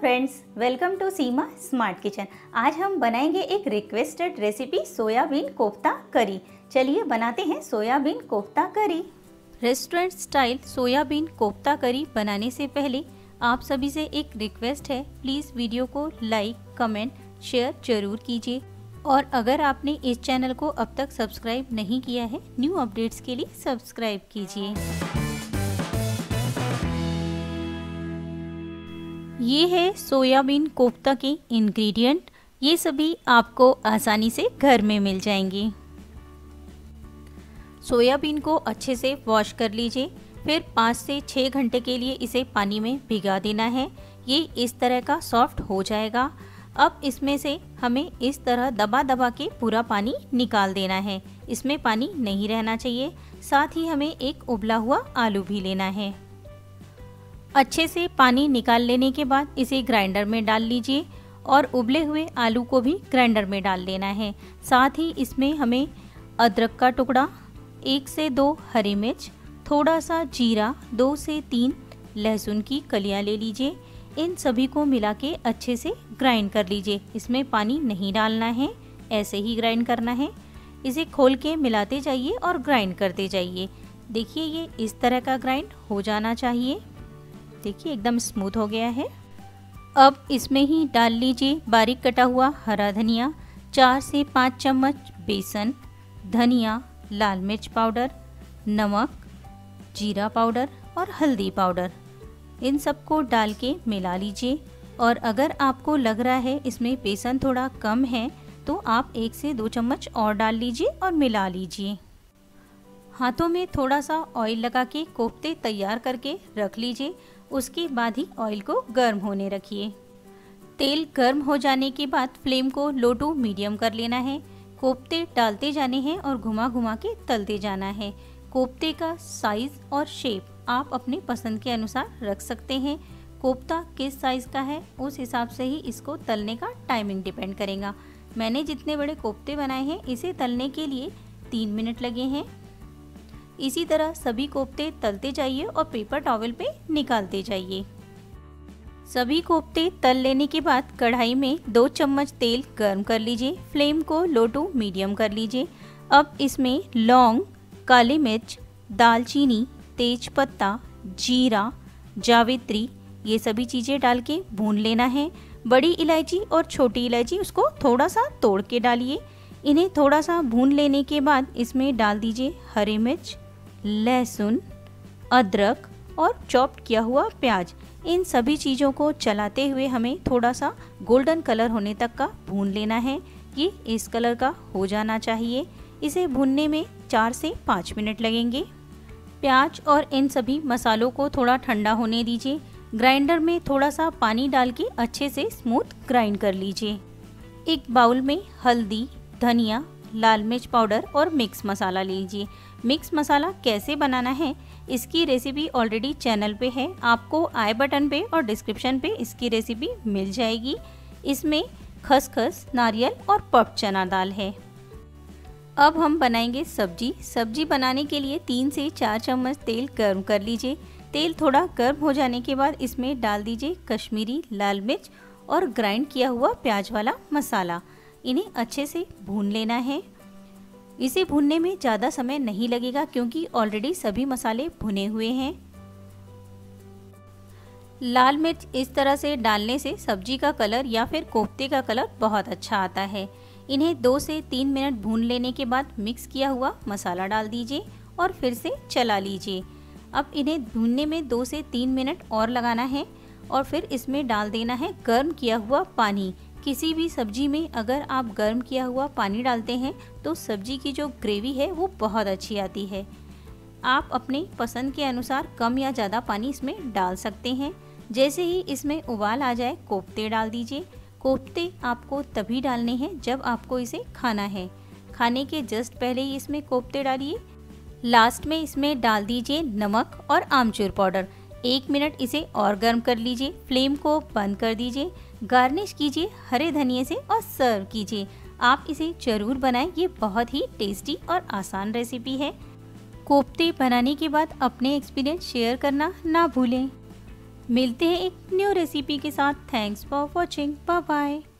Friends, welcome to Seema smart kitchen. आज हम बनाएंगे एक रिक्वेस्टेड रेसिपी सोयाबीन कोफ्ता करी। चलिए बनाते हैं सोयाबीन कोफ्ता करी। रेस्टोरेंट स्टाइल सोयाबीन कोफ्ता करी बनाने से पहले आप सभी से एक रिक्वेस्ट है, प्लीज़ वीडियो को लाइक कमेंट शेयर जरूर कीजिए। और अगर आपने इस चैनल को अब तक सब्सक्राइब नहीं किया है, न्यू अपडेट्स के लिए सब्सक्राइब कीजिए। ये है सोयाबीन कोफ्ता के इंग्रेडिएंट। ये सभी आपको आसानी से घर में मिल जाएंगे। सोयाबीन को अच्छे से वॉश कर लीजिए, फिर 5 से 6 घंटे के लिए इसे पानी में भिगा देना है। ये इस तरह का सॉफ्ट हो जाएगा। अब इसमें से हमें इस तरह दबा दबा के पूरा पानी निकाल देना है, इसमें पानी नहीं रहना चाहिए। साथ ही हमें एक उबला हुआ आलू भी लेना है। अच्छे से पानी निकाल लेने के बाद इसे ग्राइंडर में डाल लीजिए और उबले हुए आलू को भी ग्राइंडर में डाल देना है। साथ ही इसमें हमें अदरक का टुकड़ा, 1 से 2 हरी मिर्च, थोड़ा सा जीरा, 2 से 3 लहसुन की कलियां ले लीजिए। इन सभी को मिला के अच्छे से ग्राइंड कर लीजिए, इसमें पानी नहीं डालना है, ऐसे ही ग्राइंड करना है। इसे खोल के मिलाते जाइए और ग्राइंड करते जाइए। देखिए ये इस तरह का ग्राइंड हो जाना चाहिए। देखिए एकदम स्मूथ हो गया है। अब इसमें ही डाल लीजिए बारीक कटा हुआ हरा धनिया, 4 से 5 चम्मच बेसन, धनिया, लाल मिर्च पाउडर, नमक, जीरा पाउडर और हल्दी पाउडर। इन सबको डाल के मिला लीजिए। और अगर आपको लग रहा है इसमें बेसन थोड़ा कम है तो आप 1 से 2 चम्मच और डाल लीजिए और मिला लीजिए। हाथों में थोड़ा सा ऑयल लगा के कोफ्ते तैयार करके रख लीजिए, उसके बाद ही ऑयल को गर्म होने रखिए। तेल गर्म हो जाने के बाद फ्लेम को लो टू मीडियम कर लेना है। कोफ्ते डालते जाने हैं और घुमा घुमा के तलते जाना है। कोफ्ते का साइज़ और शेप आप अपने पसंद के अनुसार रख सकते हैं। कोफ्ता किस साइज़ का है उस हिसाब से ही इसको तलने का टाइमिंग डिपेंड करेगा। मैंने जितने बड़े कोफ्ते बनाए हैं इसे तलने के लिए 3 मिनट लगे हैं। इसी तरह सभी कोफ्ते तलते जाइए और पेपर टॉवल पे निकालते जाइए। सभी कोफ्ते तल लेने के बाद कढ़ाई में 2 चम्मच तेल गर्म कर लीजिए। फ्लेम को लो टू मीडियम कर लीजिए। अब इसमें लौंग, काली मिर्च, दालचीनी, तेज पत्ता, जीरा, जावित्री ये सभी चीज़ें डाल के भून लेना है। बड़ी इलायची और छोटी इलायची उसको थोड़ा सा तोड़ के डालिए। इन्हें थोड़ा सा भून लेने के बाद इसमें डाल दीजिए हरी मिर्च, लहसुन, अदरक और चॉप्ड किया हुआ प्याज। इन सभी चीज़ों को चलाते हुए हमें थोड़ा सा गोल्डन कलर होने तक का भून लेना है। ये इस कलर का हो जाना चाहिए। इसे भूनने में 4 से 5 मिनट लगेंगे। प्याज और इन सभी मसालों को थोड़ा ठंडा होने दीजिए। ग्राइंडर में थोड़ा सा पानी डाल के अच्छे से स्मूथ ग्राइंड कर लीजिए। एक बाउल में हल्दी, धनिया, लाल मिर्च पाउडर और मिक्स मसाला लीजिए। मिक्स मसाला कैसे बनाना है इसकी रेसिपी ऑलरेडी चैनल पे है, आपको आई बटन पे और डिस्क्रिप्शन पे इसकी रेसिपी मिल जाएगी। इसमें खसखस, नारियल और पफ चना दाल है। अब हम बनाएंगे सब्जी। सब्जी बनाने के लिए 3 से 4 चम्मच तेल गर्म कर लीजिए। तेल थोड़ा गर्म हो जाने के बाद इसमें डाल दीजिए कश्मीरी लाल मिर्च और ग्राइंड किया हुआ प्याज वाला मसाला। इन्हें अच्छे से भून लेना है। इसे भूनने में ज़्यादा समय नहीं लगेगा क्योंकि ऑलरेडी सभी मसाले भुने हुए हैं। लाल मिर्च इस तरह से डालने से सब्जी का कलर या फिर कोफ्ते का कलर बहुत अच्छा आता है। इन्हें 2 से 3 मिनट भून लेने के बाद मिक्स किया हुआ मसाला डाल दीजिए और फिर से चला लीजिए। अब इन्हें भूनने में 2 से 3 मिनट और लगाना है और फिर इसमें डाल देना है गर्म किया हुआ पानी। किसी भी सब्जी में अगर आप गर्म किया हुआ पानी डालते हैं तो सब्जी की जो ग्रेवी है वो बहुत अच्छी आती है। आप अपने पसंद के अनुसार कम या ज़्यादा पानी इसमें डाल सकते हैं। जैसे ही इसमें उबाल आ जाए कोफ्ते डाल दीजिए। कोफ्ते आपको तभी डालने हैं जब आपको इसे खाना है। खाने के जस्ट पहले ही इसमें कोफ्ते डालिए। लास्ट में इसमें डाल दीजिए नमक और आमचूर पाउडर। 1 मिनट इसे और गर्म कर लीजिए। फ्लेम को बंद कर दीजिए। गार्निश कीजिए हरे धनिए से और सर्व कीजिए। आप इसे ज़रूर बनाएं, ये बहुत ही टेस्टी और आसान रेसिपी है। कोफ्ते बनाने के बाद अपने एक्सपीरियंस शेयर करना ना भूलें। मिलते हैं एक न्यू रेसिपी के साथ। Thanks for watching, bye bye.